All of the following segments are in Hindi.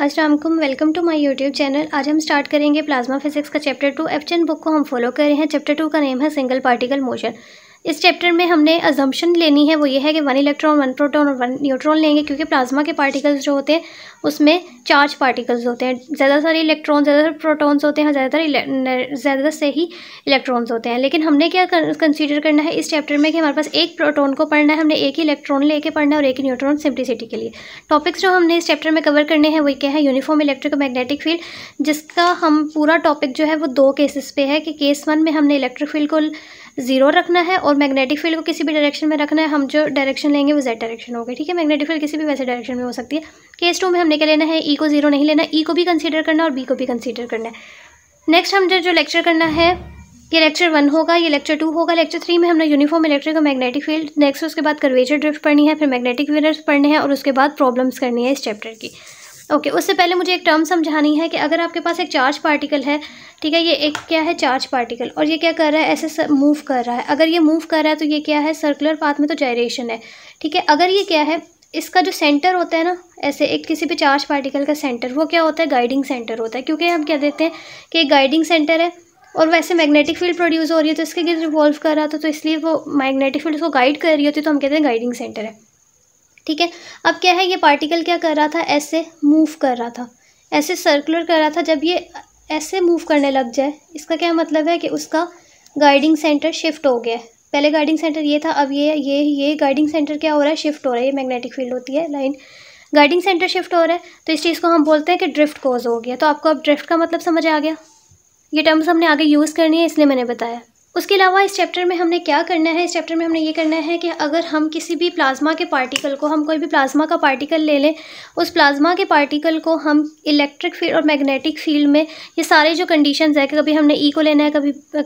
अस्सलाम वालेकुम, welcome to my YouTube channel. आज हम स्टार्ट करेंगे प्लाज्मा फिजिक्स का चैप्टर 2। एप्चन बुक को हम फॉलो कर रहे हैं। चैप्टर 2 का नेम है सिंगल पार्टिकल मोशन। इस चैप्टर में हमने अजम्पशन लेनी है, वो ये है कि 1 इलेक्ट्रॉन 1 प्रोटॉन और 1 न्यूट्रॉन लेंगे, क्योंकि प्लाज्मा के पार्टिकल्स जो होते हैं उसमें चार्ज पार्टिकल्स होते हैं। ज़्यादा सारे इलेक्ट्रॉन, ज़्यादातर प्रोटॉन्स होते हैं, ज़्यादा से ही इलेक्ट्रॉन्स होते हैं। लेकिन हमने क्या कंसीडर करना है इस चैप्टर में कि हमारे पास एक प्रोटॉन को पढ़ना है, हमने एक ही इलेक्ट्रॉन लेके पढ़ना है और एक ही न्यूट्रॉन, सिम्प्लिसिटी के लिए। टॉपिक्स जो हमने इस चैप्टर में कवर करने हैं वो क्या है, यूनिफॉर्म इलेक्ट्रिक मैग्नेटिक फील्ड, जिसका हम पूरा टॉपिक जो है वो 2 केसेस पे है कि केस 1 में हमने इलेक्ट्रिक फील्ड को 0 रखना है और मैग्नेटिक फील्ड को किसी भी डायरेक्शन में रखना है। हम जो डायरेक्शन लेंगे वो Z डायरेक्शन होगी, ठीक है। मैग्नेटिक फील्ड किसी भी वैसे डायरेक्शन में हो सकती है। केस 2 में हमने क्या लेना है, E को 0 नहीं लेना, E को भी कंसीडर करना और B को भी कंसीडर करना है। नेक्स्ट हमने जो लेक्चर करना है, ये लेक्चर 1 होगा, ये लेक्चर 2 होगा। लेक्चर 3 में हमने यूनिफॉर्म इलेक्ट्रिक और मैग्नेटिक फील्ड, नेक्स्ट उसके बाद कर्वेचर ड्रिफ्ट पढ़नी है, फिर मैग्नेटिक वेव्स पढ़ने हैं और उसके बाद प्रॉब्लम्स करनी है इस चैप्टर की। ओके, उससे पहले मुझे एक टर्म समझानी है कि अगर आपके पास एक चार्ज पार्टिकल है, ठीक है, ये एक क्या है चार्ज पार्टिकल, और ये क्या कर रहा है, ऐसे मूव कर रहा है। अगर ये मूव कर रहा है तो ये क्या है, सर्कुलर पाथ में तो जायरेशन है, ठीक है। अगर ये क्या है, इसका जो सेंटर होता है ना, ऐसे एक किसी भी चार्ज पार्टिकल का सेंटर, वो क्या होता है, गाइडिंग सेंटर होता है, क्योंकि हम क्या देते हैं कि गाइडिंग सेंटर है और वैसे मैग्नेटिक फील्ड प्रोड्यूस हो रही है तो इसके गिर्द रिवॉल्व कर रहा था, तो इसलिए वो मैग्नेटिक फील्ड उसको गाइड कर रही होती है, तो हम कहते हैं गाइडिंग सेंटर है, ठीक है। अब क्या है, ये पार्टिकल क्या कर रहा था, ऐसे मूव कर रहा था, ऐसे सर्कुलर कर रहा था। जब ये ऐसे मूव करने लग जाए, इसका क्या मतलब है कि उसका गाइडिंग सेंटर शिफ्ट हो गया है। पहले गाइडिंग सेंटर ये था, अब ये गाइडिंग सेंटर क्या हो रहा है, शिफ्ट हो रहा है। ये मैग्नेटिक फील्ड होती है लाइन, गाइडिंग सेंटर शिफ्ट हो रहा है, तो इस चीज़ को हम बोलते हैं कि ड्रिफ्ट कॉज हो गया। तो आपको अब ड्रिफ्ट का मतलब समझ आ गया। ये टर्म्स हमने आगे यूज़ करनी है, इसलिए मैंने बताया। उसके अलावा इस चैप्टर में हमने क्या करना है, इस चैप्टर में हमने ये करना है कि अगर हम किसी भी प्लाज्मा के पार्टिकल को, हम कोई भी प्लाज्मा का पार्टिकल ले लें, उस प्लाज्मा के पार्टिकल को हम इलेक्ट्रिक फील्ड और मैग्नेटिक फील्ड में ये सारे जो कंडीशंस है कि कभी हमने ई को लेना है,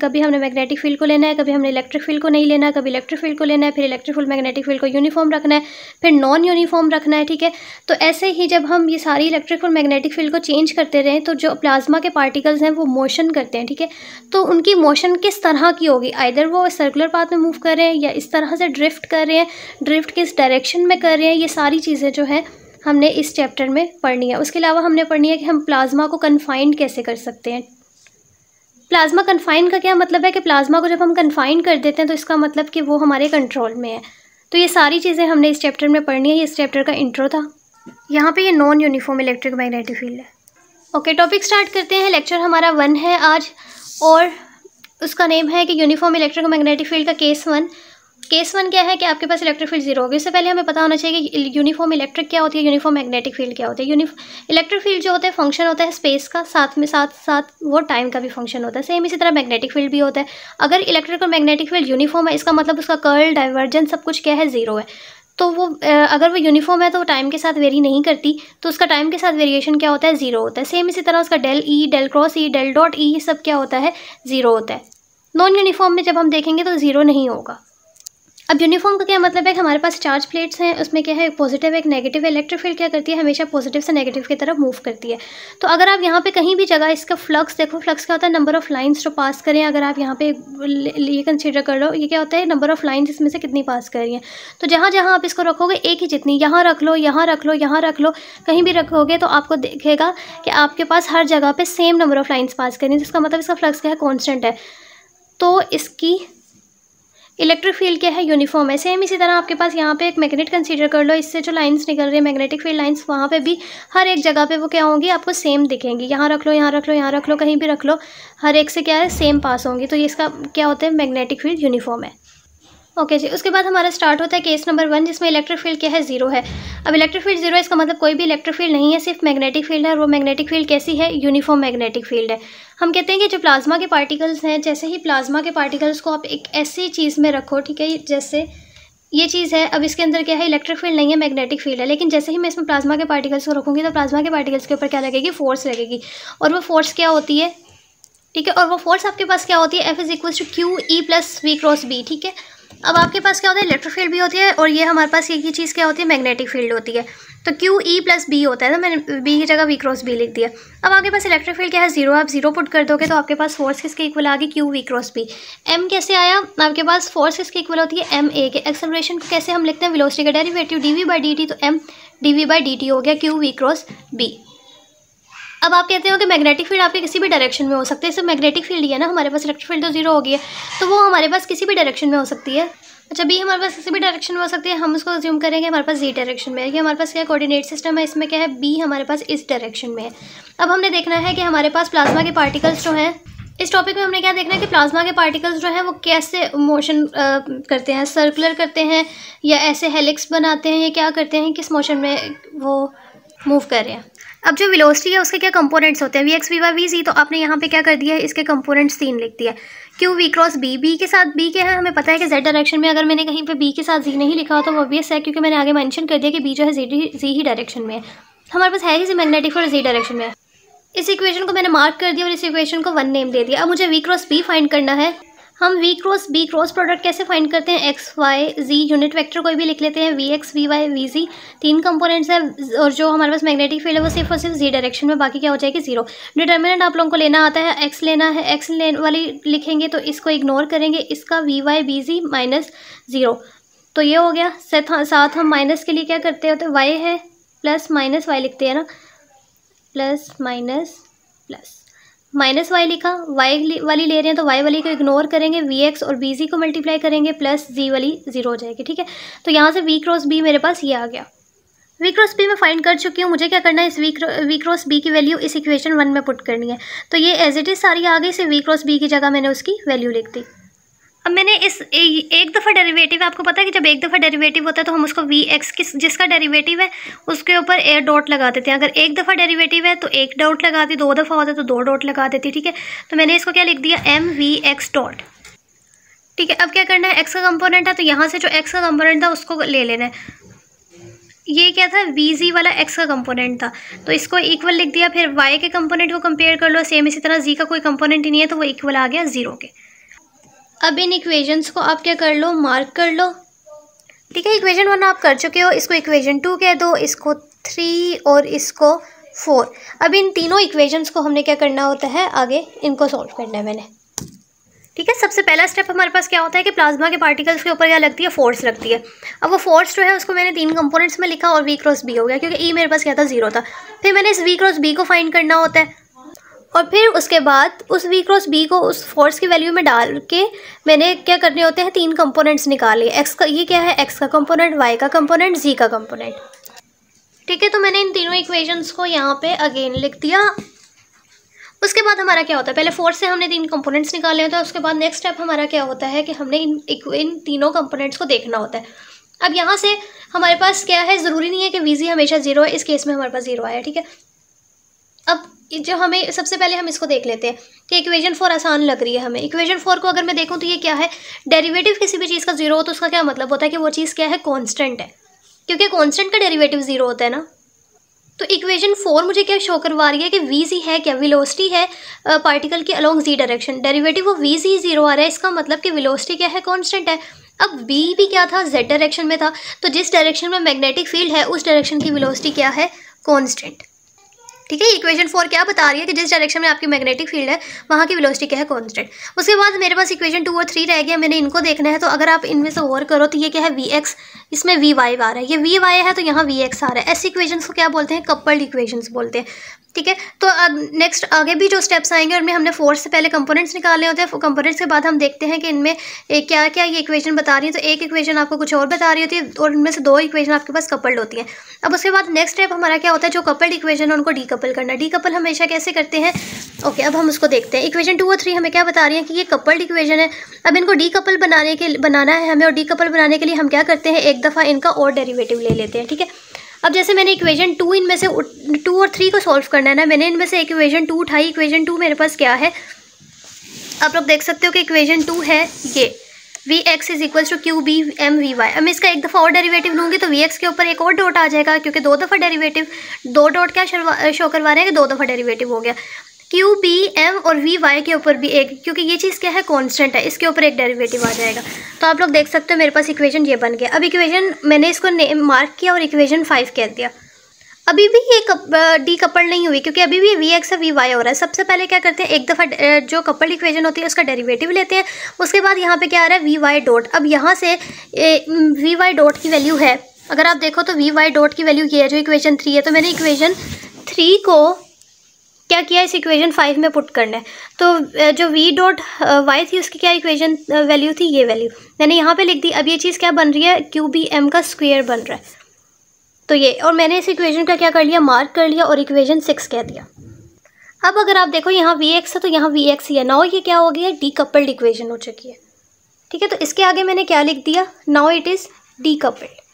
कभी हमने मैग्नेटिक फील्ड को लेना है, कभी हमने इलेक्ट्रिक फील्ड को नहीं लेना है, कभी इलेक्ट्रिक फील्ड को लेना है, फिर इलेक्ट्रिक फील्ड मैग्नेटिक फील्ड को यूनिफॉर्म रखना है, फिर नॉन यूनिफॉर्म रखना है, ठीक है। तो ऐसे ही जब हम ये सारी इलेक्ट्रिक और मैग्नेटिक फील्ड को चेंज करते रहें तो जो प्लाज्मा के पार्टिकल्स हैं वो मोशन करते हैं, ठीक है। तो उनकी मोशन किस तरह की होगी, आइदर वो सर्कुलर पाथ में मूव कर रहे हैं या इस तरह से ड्रिफ्ट कर रहे हैं, ड्रिफ्ट किस डायरेक्शन में कर रहे हैं, ये सारी चीज़ें जो है हमने इस चैप्टर में पढ़नी है। उसके अलावा हमने पढ़नी है कि हम प्लाज्मा को कन्फाइंड कैसे कर सकते हैं। प्लाज्मा कन्फाइंड का क्या मतलब है कि प्लाज्मा को जब हम कन्फाइंड कर देते हैं तो इसका मतलब कि वो हमारे कंट्रोल में है। तो ये सारी चीज़ें हमने इस चैप्टर में पढ़नी है। ये इस चैप्टर का इंट्रो था। यहाँ पर ये non uniform electric magnetic field है। ओके, टॉपिक स्टार्ट करते हैं। लेक्चर हमारा 1 है आज और उसका नेम है कि यूनिफॉर्म इलेक्ट्रिक मैग्नेटिक फील्ड का केस 1। केस 1 क्या है कि आपके पास इलेक्ट्रिक फील्ड 0 होगी। उससे पहले हमें पता होना चाहिए कि यूनिफॉर्म इलेक्ट्रिक क्या होती है, यूनिफॉर्म मैग्नेटिक फील्ड क्या होती है। इलेक्ट्रिक फील्ड जो होता है फंक्शन होता है स्पेस का, साथ वो टाइम का भी फंक्शन होता है। सेम इसी तरह मैग्नेटिक फील्ड भी होता है। अगर इलेक्ट्रिक और मैग्नेटिक फील्ड यूनिफॉर्म है, इसका मतलब उसका कर्ल, डाइवर्जेंस, सब कुछ क्या है, 0 है। तो वो अगर वो यूनिफॉर्म है तो वो टाइम के साथ वेरी नहीं करती, तो उसका टाइम के साथ वेरिएशन क्या होता है, 0 होता है। सेम इसी तरह उसका del E, del cross E, del dot E, ये सब क्या होता है, 0 होता है। नॉन यूनिफॉर्म में जब हम देखेंगे तो 0 नहीं होगा। अब यूनिफॉर्म का क्या मतलब है कि हमारे पास चार्ज प्लेट्स हैं, उसमें क्या है, एक पॉजिटिव एक नेगेटिव है। इलेक्ट्रिक फील्ड क्या करती है, हमेशा पॉजिटिव से नेगेटिव की तरफ मूव करती है। तो अगर आप यहाँ पे कहीं भी जगह इसका फ्लक्स देखो, फ्लक्स क्या होता है, नंबर ऑफ़ लाइंस जो पास करें। अगर आप यहाँ पे ये कंसीडर कर लो, ये क्या होता है, नंबर ऑफ़ लाइंस इसमें से कितनी पास कर रही हैं। तो जहाँ जहाँ आप इसको रखोगे एक ही जितनी, यहाँ रख लो, यहाँ रख लो, यहाँ रख लो, कहीं भी रखोगे तो आपको देखेगा कि आपके पास हर जगह पर same number of lines pass करें, जिसका मतलब इसका फ्लक्स क्या है, कॉन्स्टेंट है। तो इसकी इलेक्ट्रिक फील्ड क्या है, यूनिफॉर्म है। सेम इसी तरह आपके पास यहाँ पे एक मैग्नेट कंसीडर कर लो, इससे जो लाइंस निकल रही है मैग्नेटिक फील्ड लाइंस, वहाँ पे भी हर एक जगह पे वो क्या होंगी, आपको सेम दिखेंगी। यहाँ रख लो, यहाँ रख लो, यहाँ रख लो, कहीं भी रख लो, हर एक से क्या है, सेम पास होंगी। तो ये इसका क्या होता है, मैग्नेटिक फील्ड यूनिफॉर्म है। ओके जी, उसके बाद हमारा स्टार्ट होता है केस नंबर 1, जिसमें इलेक्ट्रिक फील्ड क्या है, 0 है। अब इलेक्ट्रिक फील्ड 0 है, इसका मतलब कोई भी इलेक्ट्रिक फील्ड नहीं है, सिर्फ मैग्नेटिक फील्ड है। और वो मैग्नेटिक फील्ड कैसी है, यूनिफॉर्म मैग्नेटिक फील्ड है। हम कहते हैं कि जो प्लाज्मा के पार्टिकल्स हैं, जैसे ही प्लाज्मा के पार्टिकल्स को आप एक ऐसी चीज़ में रखो, ठीक है, जैसे ये चीज़ है, अब इसके अंदर क्या है, इलेक्ट्रिक फील्ड नहीं है, मैग्नेटिक फील्ड है, लेकिन जैसे ही मैं इसमें प्लाज्मा के पार्टिकल्स को रखूँगी तो प्लाज्मा के पार्टिकल्स के ऊपर क्या लगेगी, फोर्स लगेगी। और वो फोर्स क्या होती है, ठीक है, और वो फोर्स आपके पास क्या होती है, F=QE+V×B, ठीक है। अब आपके पास क्या होता है, इलेक्ट्रिक फील्ड भी होती है और ये हमारे पास एक ही चीज़ क्या होती है, मैग्नेटिक फील्ड होती है। तो QE+B होता है ना, मैंने B की जगह V×B लिख दिया। अब आपके पास इलेक्ट्रिक फील्ड क्या है, 0, आप 0 पुट कर दोगे तो आपके पास फोर्स किसके इक्वल आ गई, QV×B। M कैसे आया, आपके पास फोर्स किसके इक्वल होती है, MA के। एक्सेलरेशन को कैसे हम लिखते हैं, वेलोसिटी का डेरिवेटिव dv/dt, तो M dv/dt हो गया, QV×B। अब आप कहते हो कि मैग्नेटिक फील्ड आपके किसी भी डायरेक्शन में हो सकती है, सिर्फ मैग्नेटिक फील्ड ही है ना हमारे पास, इलेक्ट्रिक फील्ड तो जीरो हो गई है, तो वो हमारे पास किसी भी डायरेक्शन में हो सकती है। अच्छा बी हमारे पास किसी भी डायरेक्शन में हो सकती है, हम उसको अज्यूम करेंगे हमारे पास जी डायरेक्शन में है, कि हमारे पास क्या कोऑर्डिनेट सिस्टम है, इसमें क्या है बी हमारे पास इस डायरेक्शन में है। अब हमने देखना है कि हमारे पास प्लाज्मा के पार्टिकल्स जो हैं, इस टॉपिक में हमने क्या देखना है कि प्लाज्मा के पार्टिकल्स जो हैं वो कैसे मोशन करते हैं, सर्कुलर करते हैं या ऐसे हेलिक्स बनाते हैं, या क्या करते हैं, किस मोशन में वो मूव कर रहे हैं। अब जो वेलोसिटी है उसके क्या कंपोनेंट्स होते हैं, we x we why we जी, तो आपने यहाँ पे क्या कर दिया है इसके कंपोनेंट्स 3 लिख दिया है, Q we cross B, B के साथ बी क्या है हमें पता है कि जेड डायरेक्शन में, अगर मैंने कहीं पे बी के साथ जी नहीं लिखा हो तो वो ऑब्वियस है क्योंकि मैंने आगे मेंशन कर दिया कि बी जो है जी ही डायरेक्शन में है, हमारे पास है ही मैग्नेटिक फील्ड जी डायरेक्शन में। इस इक्वेशन को मैंने मार्क कर दिया और इस इक्वेशन को 1 नेम दे दिया। अब मुझे वी क्रॉस बी फाइंड करना है। हम we cross B cross product कैसे फाइंड करते हैं, एक्स वाई जी यूनिट वेक्टर कोई भी लिख लेते हैं, we x we why we z 3 components हैं और जो हमारे पास मैग्नेटिक फील्ड है वो सिर्फ और सिर्फ जी डायरेक्शन में, बाकी क्या हो जाएगी जीरो। डिटर्मिनेंट आप लोगों को लेना आता है, एक्स लेना है, एक्स वाली लिखेंगे तो इसको इग्नोर करेंगे, इसका we why we ji minus zero, तो ये हो गया। साथ हम माइनस के लिए क्या करते होते हैं, वाई है प्लस माइनस वाई लिखते हैं ना, plus minus plus minus Y लिखा, वाई वाली ले रहे हैं तो वाई वाली को इग्नोर करेंगे, वी एक्स और बी जी को मल्टीप्लाई करेंगे, प्लस जी वाली जीरो हो जाएगी। ठीक है, तो यहाँ से वी क्रॉस बी मेरे पास ये आ गया। वी क्रॉस बी मैं फाइंड कर चुकी हूँ, मुझे क्या करना है इस वी क्रॉस बी की वैल्यू इस इक्वेशन 1 में पुट करनी है, तो ये एज इट इज सारी आ गई, इसे वी क्रॉस बी की जगह मैंने उसकी वैल्यू लिख दी। अब मैंने इस एक दफ़ा डेरिवेटिव, आपको पता है कि जब एक दफ़ा डेरिवेटिव होता है तो हम उसको वी एक्स किस जिसका डेरिवेटिव है उसके ऊपर ए डॉट लगा देते हैं, अगर एक दफ़ा डेरिवेटिव है तो एक डॉट लगा दी, दो दफ़ा होता है तो दो डॉट लगा देती। ठीक है, तो मैंने इसको क्या लिख दिया, एम वी एक्स डॉट। ठीक है, अब क्या करना है, एक्स का कंपोनेंट है तो यहाँ से जो एक्स का कंपोनेंट था उसको ले लेना है, ये क्या था वी जी वाला एक्स का कंपोनेंट था तो इसको इक्वल लिख दिया, फिर वाई के कंपोनेंट को कंपेयर कर लो, सेम इसी तरह जी का कोई कंपोनेंट ही नहीं है तो वो इक्वल आ गया जीरो के। अब इन इक्वेशंस को आप क्या कर लो, मार्क कर लो। ठीक है, इक्वेशन 1 आप कर चुके हो, इसको इक्वेशन 2 कह दो, इसको 3 और इसको 4। अब इन तीनों इक्वेशंस को हमने क्या करना होता है, आगे इनको सॉल्व करना है मैंने। ठीक है, सबसे पहला स्टेप हमारे पास क्या होता है कि प्लाज्मा के पार्टिकल्स के ऊपर क्या लगती है, फोर्स लगती है। अब वो फोर्स जो है उसको मैंने 3 कंपोनेंट्स में लिखा और वी क्रॉस बी हो गया क्योंकि ई मेरे पास क्या था जीरो था, फिर मैंने इस वी क्रॉस बी को फाइंड करना होता है और फिर उसके बाद उस वी क्रॉस बी को उस फोर्स की वैल्यू में डाल के मैंने क्या करने होते हैं, 3 कंपोनेंट्स निकाल लिए। एक्स का ये क्या है, एक्स का कंपोनेंट, वाई का कंपोनेंट, जी का कंपोनेंट। ठीक है, तो मैंने इन तीनों इक्वेशंस को यहाँ पे अगेन लिख दिया। उसके बाद हमारा क्या होता है, पहले फोर्स से हमने 3 कंपोनेंट्स निकाले होते हैं, उसके बाद नेक्स्ट स्टेप हमारा क्या होता है कि हमने इन तीनों कंपोनेंट्स को देखना होता है। अब यहाँ से हमारे पास क्या है, ज़रूरी नहीं है कि वी जी हमेशा जीरो है, इस केस में हमारे पास जीरो आया। ठीक है, अब जो हमें सबसे पहले हम इसको देख लेते हैं कि इक्वेशन 4 आसान लग रही है हमें। इक्वेशन 4 को अगर मैं देखूं तो ये क्या है, डेरिवेटिव किसी भी चीज़ का जीरो हो तो उसका क्या मतलब होता है कि वो चीज़ क्या है, कांस्टेंट है, क्योंकि कांस्टेंट का डेरिवेटिव जीरो होता है ना। तो इक्वेशन 4 मुझे क्या शो करवा रही है कि वी जी है क्या, वेलोसिटी है पार्टिकल के अलोंग जी डायरेक्शन, डेरिवेटिव वो वी जी जीरो आ रहा है, इसका मतलब कि वेलोसिटी क्या है, कांस्टेंट है। अब v भी क्या था, z डायरेक्शन में था, तो जिस डायरेक्शन में मैग्नेटिक फील्ड है उस डायरेक्शन की वेलोसिटी क्या है, कांस्टेंट। ठीक है, इक्वेशन 4 क्या बता रही है कि जिस डायरेक्शन में आपकी मैग्नेटिक फील्ड है वहाँ की वेलोसिटी क्या है, कांस्टेंट। उसके बाद मेरे पास इक्वेशन 2 और 3 रह गया, मैंने इनको देखना है। तो अगर आप इनमें से गौर करो तो ये क्या है, वी एक्स, इसमें वी वाई आ रहा है, ये वी वाई है तो यहाँ वी एक्स आ रहा है। ऐसे इक्वेशंस को क्या बोलते हैं, कपल्ड इक्वेशंस बोलते हैं। ठीक है, तो अब नेक्स्ट आगे भी जो स्टेप्स आएंगे उनमें हमने फोर्स से पहले कंपोनेंट्स निकाले होते हैं, कंपोनेंट्स के बाद हम देखते हैं कि इनमें क्या क्या ये इक्वेशन बता रही है, तो एक इक्वेशन आपको कुछ और बता रही होती है और इनमें से 2 इक्वेशन आपके पास कपल्ड होती हैं। अब उसके बाद नेक्स्ट स्टेप हमारा क्या होता है, जो कपल्ड इक्वेशन है उनको डीकपल करना। डीकपल हमेशा कैसे करते हैं, ओके, अब हम उसको देखते हैं। इक्वेशन 2 और 3 हमें क्या बता रही है कि ये कपल्ड इक्वेशन है, अब इनको डीकपल बनाना है हमें, और डीकपल बनाने के लिए हम क्या करते हैं, एक दफ़ा इनका और डेरिवेटिव ले लेते हैं। ठीक है, अब जैसे मैंने इक्वेशन 2 इनमें से 2 और 3 को सॉल्व करना है ना, मैंने इनमें से इक्वेशन 2 उठाई। इक्वेशन 2 मेरे पास क्या है, आप लोग देख सकते हो कि इक्वेशन 2 है ये, we x is equals to Q B M we Y. अब इसका एक दफ़ा और डेरिवेटिव लूँगी तो वी एक्स के ऊपर एक और डॉट आ जाएगा क्योंकि 2 दफ़ा डेरिवेटिव, 2 डॉट क्या शो करवा रहे हैं कि 2 दफ़ा डेरिवेटिव हो गया। क्यू बी एम और वी वाई के ऊपर भी एक, क्योंकि ये चीज़ क्या है, कांस्टेंट है, इसके ऊपर एक डेरिवेटिव आ जाएगा। तो आप लोग देख सकते हो मेरे पास इक्वेशन ये बन गया। अब इक्वेशन मैंने इसको मार्क किया और इक्वेशन 5 कह दिया। अभी भी ये डीकपल नहीं हुई क्योंकि अभी भी वी एक्स और वी वाई हो रहा है। सबसे पहले क्या करते हैं, एक दफ़ा जो कपल्ड इक्वेशन होती है उसका डेरिवेटिव लेते हैं, उसके बाद यहाँ पे क्या आ रहा है, वी वाई डॉट। अब यहाँ से वी वाई डॉट की वैल्यू है, अगर आप देखो तो वी वाई डॉट की वैल्यू ये है जो इक्वेशन 3 है, तो मैंने इक्वेशन 3 को क्या किया, इस इक्वेशन 5 में पुट करना है। तो जो v डॉट y थी उसकी क्या इक्वेशन वैल्यू थी, ये वैल्यू मैंने यहाँ पे लिख दी। अब ये चीज़ क्या बन रही है, क्यू बी m का स्क्वायर बन रहा है। तो ये, और मैंने इस इक्वेशन का क्या कर लिया, मार्क कर लिया और इक्वेशन 6 कह दिया। अब अगर आप देखो यहाँ वी एक्स है तो यहाँ वी एक्स ही है। नाउ ये क्या हो गया है, डीकपल्ड इक्वेशन हो चुकी है। ठीक है, तो इसके आगे मैंने क्या लिख दिया, नाउ इट इज़ डीकपल्ड।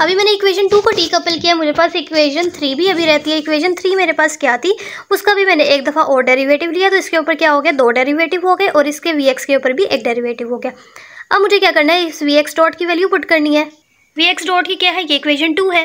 अभी मैंने इक्वेशन 2 को डीकपल किया, मेरे पास इक्वेशन 3 भी अभी रहती है। इक्वेशन 3 मेरे पास क्या थी, उसका भी मैंने एक दफ़ा और डेरिवेटिव लिया, तो इसके ऊपर क्या हो गया, 2 डेरिवेटिव हो गए और इसके वी एक्स के ऊपर भी एक डेरिवेटिव हो गया। अब मुझे क्या करना है, इस वी एक्स डॉट की वैल्यू पुट करनी है। वी एक्स डॉट की क्या है, ये इक्वेशन 2 है।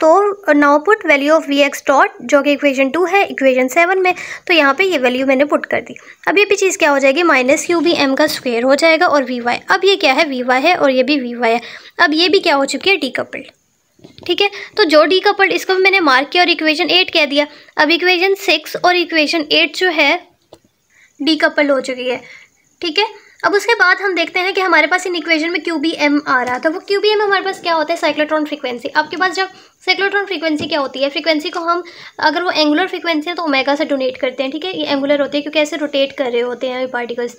तो now put value of we x dot, जो कि इक्वेशन 2 है, इक्वेशन 7 में। तो यहाँ पे ये वैल्यू मैंने पुट कर दी। अब ये भी चीज़ क्या हो जाएगी, माइनस क्यू बी एम का स्क्वायर हो जाएगा और वी वाई। अब ये क्या है, वी वाई है और ये भी वी वाई है। अब ये भी क्या हो चुकी है, डीकपल्ड। ठीक है, तो जो डीकपल्ड, इसको भी मैंने मार्क किया और इक्वेशन 8 कह दिया। अब इक्वेशन 6 और इक्वेशन 8 जो है डीकपल्ड हो चुकी है। ठीक है, अब उसके बाद हम देखते हैं कि हमारे पास इन इक्वेशन में क्यू बी एम आ रहा था। वो क्यू बी एम हमारे पास क्या होता है, साइक्लोट्रॉन फ्रीक्वेंसी। आपके पास जब साइक्लोट्रॉन फ्रीक्वेंसी क्या होती है, फ्रीक्वेंसी को हम, अगर वो एंगुलर फ्रीक्वेंसी है तो ओमेगा से डोनेट करते हैं। ठीक है, ये एंगुलर होती है क्योंकि ऐसे रोटेट कर रहे होते हैं ये पार्टिकल्स।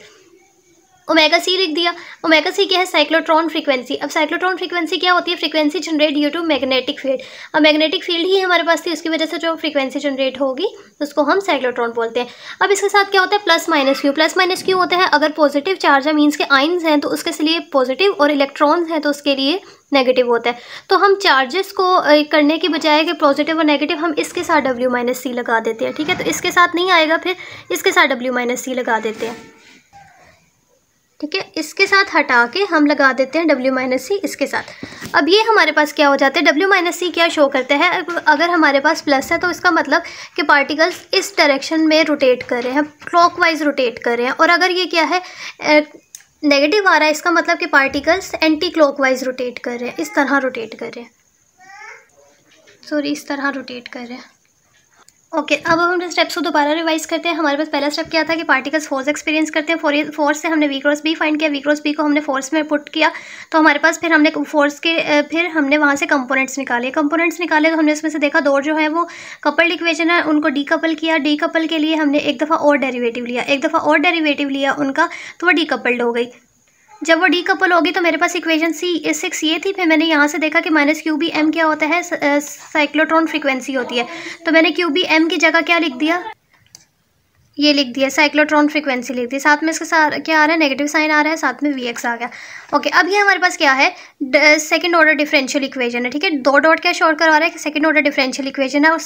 ओमेगा सी लिख दिया। ओमेगा सी क्या है, साइक्लोट्रॉन फ्रीक्वेंसी। अब साइक्लोट्रॉन फ्रीक्वेंसी क्या होती है, frequency generate due to magnetic field. अब मैग्नेटिक फील्ड ही हमारे पास थी, उसकी वजह से जो फ्रीक्वेंसी जनरेट होगी उसको हम साइक्लोट्रॉन बोलते हैं। अब इसके साथ क्या होता है, plus minus Q. Plus minus Q होता है अगर पॉजिटिव चार्ज है, मीन्स के आइन्स हैं तो उसके लिए पॉजिटिव और इलेक्ट्रॉन्स हैं तो उसके लिए नेगेटिव होता है। तो हम चार्जेस को करने के बजाय कि पॉजिटिव और नेगेटिव, हम इसके साथ डब्ल्यू माइनस सी लगा देते हैं। ठीक है, तो इसके साथ नहीं आएगा, फिर इसके साथ डब्ल्यू माइनस सी लगा देते हैं। ठीक है, इसके साथ हटा के हम लगा देते हैं W माइनस सी इसके साथ। अब ये हमारे पास क्या हो जाता है, W माइनस सी क्या शो करता है, अगर हमारे पास प्लस है तो इसका मतलब कि पार्टिकल्स इस डायरेक्शन में रोटेट कर रहे हैं, क्लॉकवाइज रोटेट कर रहे हैं। और अगर ये क्या है, नेगेटिव आ रहा है, इसका मतलब कि पार्टिकल्स एंटी क्लॉकवाइज रोटेट कर रहे हैं, इस तरह रोटेट कर रहे हैं, सॉरी इस तरह रोटेट कर रहे हैं। ओके, अब हम स्टेप्स को दोबारा रिवाइज करते हैं। हमारे पास पहला स्टेप क्या था कि पार्टिकल्स फोर्स एक्सपीरियंस करते हैं। फोर्स से हमने वी क्रॉस बी फाइंड किया, वी क्रॉस बी को हमने फोर्स में पुट किया। तो हमारे पास फिर हमने फोर्स के, फिर हमने वहाँ से कंपोनेंट्स निकाले। कंपोनेंट्स निकाले तो हमने उसमें से देखा दो जो है वो कपल्ड इक्वेशन है, उनको डीकपल किया। डीकपल के लिए हमने एक दफ़ा और डेरीवेटिव लिया, एक दफ़ा और डेरीवेटिव लिया उनका, तो वह डीकपल्ड हो गई। जब वो डीकपल होगी तो मेरे पास इक्वेशन सी 6 ये थी। फिर मैंने यहाँ से देखा कि माइनस क्यू बी एम क्या होता है, साइक्लोट्रॉन फ्रीक्वेंसी होती है। तो मैंने क्यू बी एम की जगह क्या लिख दिया, ये लिख दिया, साइक्लोट्रॉन फ्रीक्वेंसी लिख दी। साथ में इसके साथ क्या आ रहा है, नेगेटिव साइन आ रहा है, साथ में वी एक्स आ गया। ओके, अब ये हमारे पास क्या है, सेकंड ऑर्डर डिफरेंशियल इक्वेशन है। ठीक है, दो डॉट क्या शोर करवा रहा है कि सेकंड ऑर्डर डिफरेंशियल इक्वेशन है और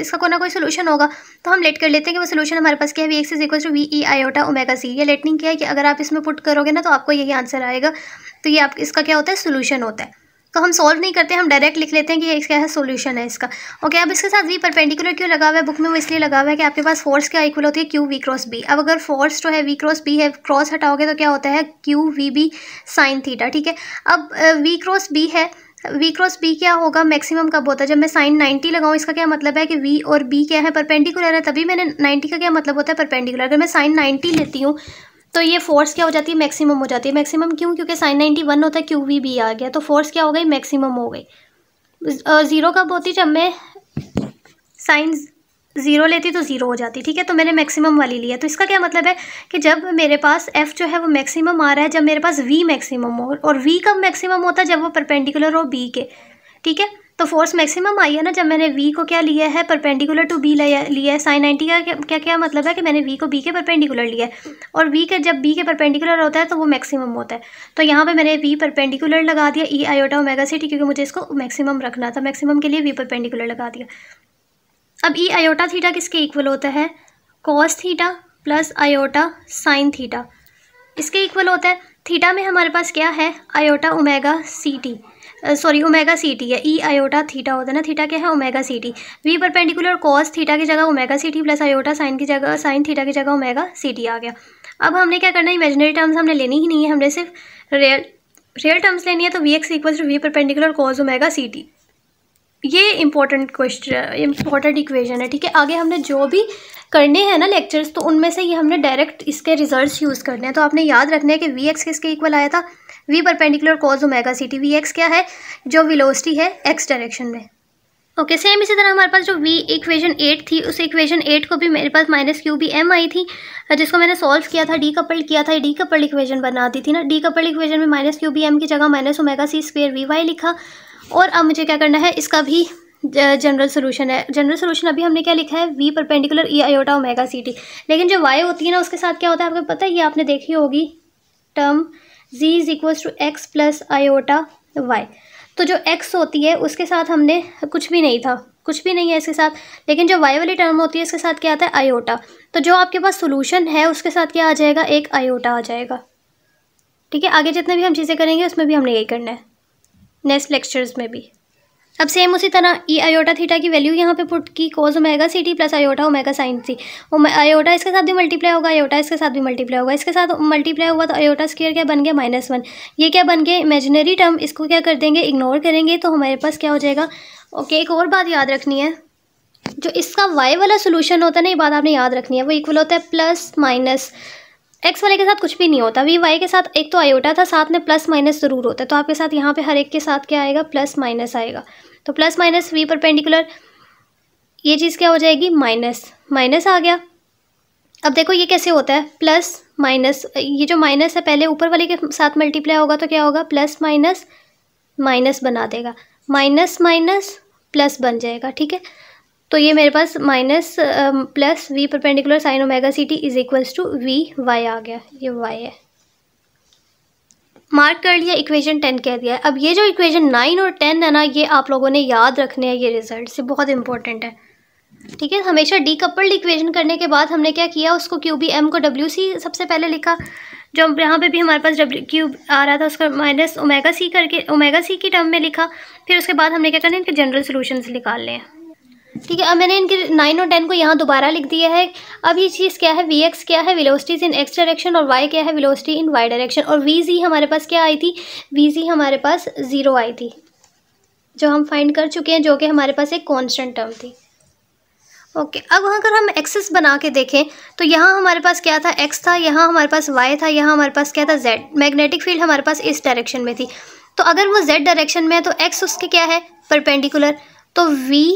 इसका कोई ना कोई सोल्यूशन होगा। तो हम लेट कर लेते हैं कि वो सोल्यूशन हमारे पास क्या है, we x is equal to V E iota omega सी। ये लेटनिंग क्या है कि अगर आप इसमें पुट करोगे ना तो आपको यही आंसर आएगा। तो ये आप इसका क्या होता है, सोल्यूशन होता है। तो हम सॉल्व नहीं करते, हम डायरेक्ट लिख लेते हैं कि ये क्या है, सॉल्यूशन है इसका। ओके, अब इसके साथ वी परपेंडिकुलर क्यों लगा हुआ है बुक में, वो इसलिए लगा हुआ है कि आपके पास फोर्स क्या इक्वल होती है, क्यू वी क्रॉस बी। अब अगर फोर्स जो है वी क्रॉस बी है, क्रॉस हटाओगे तो क्या होता है, Q we B sine theta. ठीक है, अब वी क्रॉस बी है, वी क्रॉस बी क्या होगा, मैक्सिमम कब होता है, जब मैं साइन 90 लगाऊँ। इसका क्या मतलब है कि वी और बी क्या है, परपेंडिकुलर है, तभी मैंने 90 का क्या मतलब होता है, परपेंडिकुलर। अगर मैं साइन 90 लेती हूँ तो ये फोर्स क्या हो जाती है, मैक्सिमम हो जाती है। मैक्सिमम क्यों, क्योंकि साइन 91 होता है, क्यू वी बी आ गया, तो फोर्स क्या हो गई, मैक्सिमम हो गई। ज़ीरो कब होती, जब मैं साइन 0 लेती तो 0 हो जाती। ठीक है, तो मैंने मैक्सिमम वाली लिया। तो इसका क्या मतलब है कि जब मेरे पास f जो है वो मैक्सिमम आ रहा है, जब मेरे पास v मैक्सिमम हो, और v कब मैक्सिमम होता है, जब वो परपेंडिकुलर हो b के। ठीक है, तो फोर्स मैक्सिमम आई है ना, जब मैंने v को क्या लिया है, परपेंडिकुलर टू b लिया है। साइन 90 का क्या क्या मतलब है कि मैंने v को b के परपेंडिकुलर लिया है, और v के जब b के परपेंडिकुलर होता है तो वो मैक्सिमम होता है। तो यहाँ पे मैंने v परपेंडिकुलर लगा दिया, e आयोटा ओमेगा सी, क्योंकि मुझे इसको मैक्सिमम रखना था, मैक्सिमम के लिए v परपेंडिकुलर लगा दिया। अब e आयोटा थीटा किसके इक्वल होता है, cos theta plus iota sine theta, इसके इक्वल होता है। थीटा में हमारे पास क्या है, आयोटा ओमेगा सी टी, सॉरी ओमेगा सी टी है, ई आयोटा थीटा होता है ना, थीटा क्या है, ओमेगा सी t. V perpendicular cos theta की जगह ओमेगा सी टी, प्लस आयोटा साइन की जगह, साइन थीटा की जगह ओमेगा सी टी आ गया। अब हमने क्या करना है, इमेजिनरी टर्म्स हमने लेनी ही नहीं है, हमने सिर्फ रियल टर्म्स लेनी है। तो v x equal to we perpendicular cos omega C t, ये इंपॉर्टेंट इक्वेशन है। ठीक है, आगे हमने जो भी करने हैं ना लेक्चर्स, तो उनमें से ये हमने डायरेक्ट इसके रिजल्ट्स यूज़ करने हैं। तो आपने याद रखना है कि वी एक्स किसके इक्वल आया था, वी परपेंडिकुलर कॉस ओमेगा सी टी। वी एक्स क्या है, जो वेलोसिटी है एक्स डायरेक्शन में। ओके सेम इसी तरह हमारे पास जो वी इक्वेशन 8 थी उस इक्वेशन 8 को भी मेरे पास माइनस क्यू बी एम आई थी जिसको मैंने सॉल्व किया था, डीकपल किया था, डीकपल इक्वेशन बना दी थी ना। डीकपल इक्वेशन में माइनस क्यू बी एम की जगह minus omega c square v y लिखा और अब मुझे क्या करना है, इसका भी जनरल सोल्यूशन है। जनरल सोल्यूशन अभी हमने क्या लिखा है, v perpendicular e iota omega सी टी, लेकिन जो वाई होती है ना उसके साथ क्या होता है आपको पता है, ये आपने देखी होगी term z is equals to x plus iota y. तो जो x होती है उसके साथ हमने कुछ भी नहीं था, कुछ भी नहीं है इसके साथ, लेकिन जो y वाली टर्म होती है इसके साथ क्या आता है आयोटा। तो जो आपके पास सोल्यूशन है उसके साथ क्या आ जाएगा, एक आयोटा आ जाएगा। ठीक है, आगे जितने भी हम चीज़ें करेंगे उसमें भी हमने यही करना है, नेक्स्ट लेक्चर्स में भी। अब सेम उसी तरह ई आयोटा थीटा की वैल्यू यहाँ पे पुट की कोस ओमेगा सी t plus iota omega sine c. Iota इसके साथ भी मल्टीप्लाई होगा, आयोटा इसके साथ भी मल्टीप्लाई होगा, इसके साथ मल्टीप्लाई होगा तो आयोटा स्क्वायर क्या बन गया माइनस वन। ये क्या बन गया इमेजिनरी टर्म, इसको क्या कर देंगे इग्नोर करेंगे तो हमारे पास क्या हो जाएगा। ओके एक और बात याद रखनी है, जो इसका वाई वाला सोल्यूशन होता है ना, ये बात आपने याद रखनी है, वो इक्वल होता है प्लस माइनस, एक्स वाले के साथ कुछ भी नहीं होता। वी वाई के साथ एक तो आयोटा था, साथ में प्लस माइनस ज़रूर होता है, तो आपके साथ यहाँ पे हर एक के साथ क्या आएगा प्लस माइनस आएगा। तो प्लस माइनस वी परपेंडिकुलर ये चीज़ क्या हो जाएगी माइनस, माइनस आ गया। अब देखो ये कैसे होता है, प्लस माइनस, ये जो माइनस है पहले ऊपर वाले के साथ मल्टीप्लाई होगा तो क्या होगा प्लस माइनस माइनस बना देगा, माइनस माइनस प्लस बन जाएगा। ठीक है, तो ये मेरे पास minus plus v perpendicular sine omega C t is equals to v Y आ गया, ये वाई है। मार्क कर लिया, इक्वेशन 10 कह दिया है। अब ये जो इक्वेशन 9 और 10 है ना, ये आप लोगों ने याद रखने हैं, ये रिजल्ट से बहुत इंपॉर्टेंट है। ठीक है, हमेशा डीकपल्ड इक्वेशन करने के बाद हमने क्या किया, उसको क्यू बी एम को डब्ल्यू सी सबसे पहले लिखा, जो यहाँ पे भी हमारे पास डब्ल्यू क्यूब आ रहा था उसका माइनस ओमेगा सी करके ओमेगा सी की टर्म में लिखा, फिर उसके बाद हमने क्या करना है इनके जनरल सोल्यूशंस निकालने हैं। ठीक है, अब मैंने इनके 9 और 10 को यहाँ दोबारा लिख दिया है। अब ये चीज़ क्या है, वी एक्स क्या है वेलोसिटीज इन एक्स डायरेक्शन और वाई क्या है वेलोसिटी इन वाई डायरेक्शन, और वी जी हमारे पास क्या आई थी, वी जी हमारे पास 0 आई थी जो हम फाइंड कर चुके हैं, जो कि हमारे पास एक कॉन्स्टेंट टर्म थी। ओके अब अगर हम एक्सेस बना के देखें तो यहाँ हमारे पास क्या था, एक्स था, यहाँ हमारे पास वाई था, यहाँ हमारे पास क्या था जेड। मैग्नेटिक फील्ड हमारे पास इस डायरेक्शन में थी, तो अगर वो जेड डायरेक्शन में है तो एक्स उसके क्या है परपेंडिकुलर, तो वी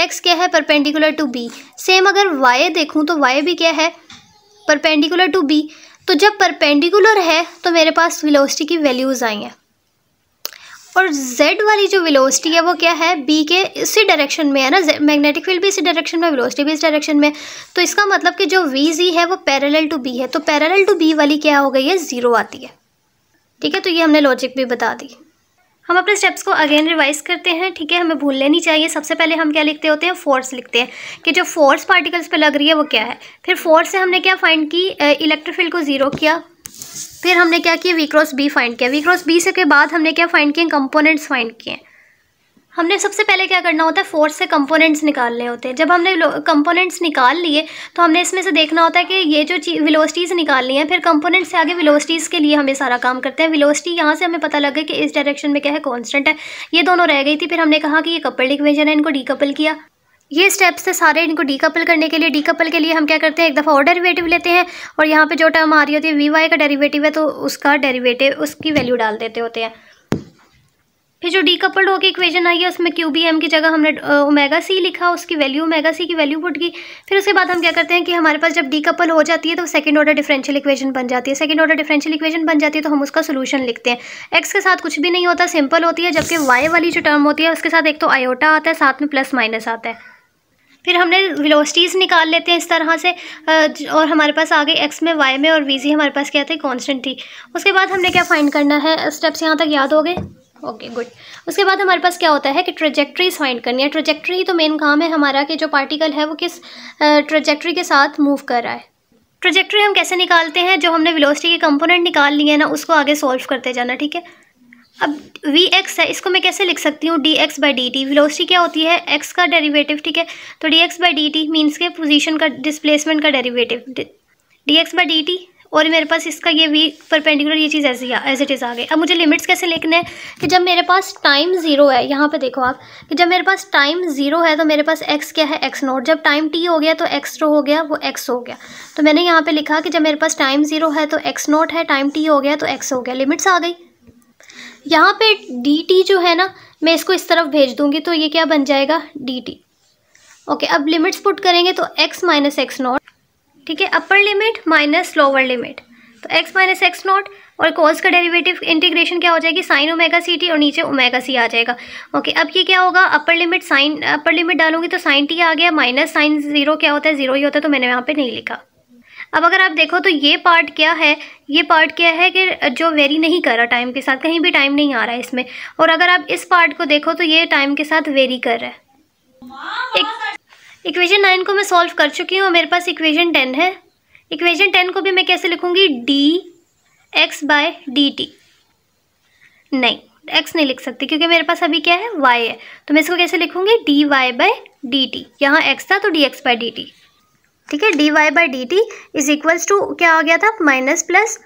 एक्स क्या है परपेंडिकुलर टू बी। सेम अगर वाई देखूं तो वाई भी क्या है परपेंडिकुलर टू बी, तो जब परपेंडिकुलर है तो मेरे पास वेलोसिटी की वैल्यूज आई हैं, और जेड वाली जो वेलोसिटी है वो क्या है बी के इसी डायरेक्शन में है ना, मैग्नेटिक फील्ड भी इसी डायरेक्शन में, वेलोसिटी भी इस डायरेक्शन में, तो इसका मतलब कि जो वी जी है वो पैरेलल टू बी है, तो पैरेलल टू बी वाली क्या हो गई है 0 आती है। ठीक है, तो ये हमने लॉजिक भी बता दी। हम अपने स्टेप्स को अगेन रिवाइज करते हैं। ठीक है, हमें भूलने नहीं चाहिए। सबसे पहले हम क्या लिखते होते हैं, फोर्स लिखते हैं कि जो फोर्स पार्टिकल्स पे लग रही है वो क्या है। फिर फोर्स से हमने क्या फाइंड की, इलेक्ट्रिक फील्ड को 0 किया। फिर हमने क्या किया, वी क्रॉस बी फाइंड किया। वी क्रॉस बी से के बाद हमने क्या फाइंड किए, कंपोनेंट्स फाइंड किए। हमने सबसे पहले क्या करना होता है, फोर्स से कंपोनेंट्स निकालने होते हैं। जब हमने कंपोनेंट्स निकाल लिए तो हमने इसमें से देखना होता है कि ये जो वेलोसिटीज़ निकालनी है, फिर कंपोनेंट्स से आगे वेलोसिटीज़ के लिए हमें सारा काम करते हैं। वेलोसिटी यहाँ से हमें पता लग गया कि इस डायरेक्शन में क्या है कांस्टेंट है, ये दोनों रह गई थी। फिर हमने कहा कि ये कपल्ड इक्वेशन है, इनको डीकपल किया। ये स्टेप्स थे सारे इनको डीकपल करने के लिए। डीकपल के लिए हम क्या करते हैं, एक दफ़ा और डेरिवेटिव लेते हैं, और यहाँ पर जो टर्म आ रही होती है वी वाई का डेरिवेटिव है तो उसका डेरिवेटिव उसकी वैल्यू डाल देते होते हैं। फिर जो डीकपल्ड होकर इक्वेशन आई है उसमें क्यू बी एम की जगह हमने ओमेगा सी लिखा, उसकी वैल्यू ओमेगा सी की वैल्यू पुट की। फिर उसके बाद हम क्या करते हैं कि हमारे पास जब डीकपल हो जाती है तो सेकंड ऑर्डर डिफरेंशियल इक्वेशन बन जाती है। सेकंड ऑर्डर डिफरेंशियल इक्वेशन बन जाती है तो हम उसका सोल्यूशन लिखते हैं। एक्स के साथ कुछ भी नहीं होता, सिंपल होती है, जबकि वाई वाली जो टर्म होती है उसके साथ एक तो आयोटा आता है, साथ में प्लस माइनस आता है। फिर हमने वेलोसिटीज़ निकाल लेते हैं इस तरह से, और हमारे पास आगे एक्स में, वाई में, और वी जी हमारे पास क्या था कॉन्स्टेंट थी। उसके बाद हमने क्या फाइंड करना है, स्टेप्स यहाँ तक याद हो गए। Okay good. उसके बाद हमारे पास क्या होता है कि ट्रेजेक्ट्रीज फाइंड करनी है। ट्रेजेक्ट्री ही तो मेन काम है हमारा कि जो पार्टिकल है वो किस ट्रेजेक्ट्री के साथ मूव कर रहा है। ट्रेजेक्ट्री हम कैसे निकालते हैं, जो हमने वेलोसिटी के कंपोनेंट निकाल लिए हैं ना उसको आगे सॉल्व करते जाना। ठीक है, अब वी एक्स है, इसको मैं कैसे लिख सकती हूँ, d x by D t. Velocity क्या होती है, एक्स का डेरिवेटिव। ठीक है, तो d x by D t means के पोजीशन का डिस्प्लेसमेंट का derivative, d x by D t. और मेरे पास इसका ये वी परपेंडिकुलर ये चीज़ ऐसी एज इट इज़ आ गई। अब मुझे लिमिट्स कैसे लिखने हैं कि जब मेरे पास टाइम 0 है, यहाँ पे देखो आप कि जब मेरे पास टाइम 0 है तो मेरे पास एक्स क्या है एक्स नॉट, जब टाइम टी हो गया तो एक्स हो गया वो एक्स हो गया। तो मैंने यहाँ पे लिखा कि जब मेरे पास टाइम 0 है तो एक्स नॉट है, टाइम टी हो गया तो एक्स हो गया, लिमिट्स आ गई। यहाँ पे डी टी जो है ना मैं इसको इस तरफ भेज दूंगी तो ये क्या बन जाएगा, डी टी। ओके, अब लिमिट्स पुट करेंगे तो एक्स माइनस एक्स नॉट, ठीक है, upper limit minus lower limit, तो एक्स माइनस एक्स नॉट और कॉस का डेरिवेटिव इंटीग्रेशन क्या हो जाएगी, साइन ओमेगा सी टी और नीचे ओमेगा सी आ जाएगा। ओके, अब ये क्या होगा, upper limit sine, upper limit डालूंगी तो साइन टी आ गया, माइनस साइन जीरो क्या होता है, जीरो ही होता है, तो मैंने यहाँ पे नहीं लिखा। अब अगर आप देखो तो ये पार्ट क्या है, ये पार्ट क्या है कि जो वेरी नहीं कर रहा टाइम के साथ, कहीं भी टाइम नहीं आ रहा है इसमें, और अगर आप इस पार्ट को देखो तो ये टाइम के साथ वेरी कर रहा है। इक्वेशन 9 को मैं सॉल्व कर चुकी हूँ, मेरे पास इक्वेशन 10 है। इक्वेशन 10 को भी मैं कैसे लिखूँगी, d x by d t, नहीं x नहीं लिख सकती क्योंकि मेरे पास अभी क्या है, y है, तो मैं इसको कैसे लिखूँगी, d y by d t, यहाँ x था तो d x by d t, ठीक है, d y by D t is equals to क्या आ गया था, माइनस प्लस,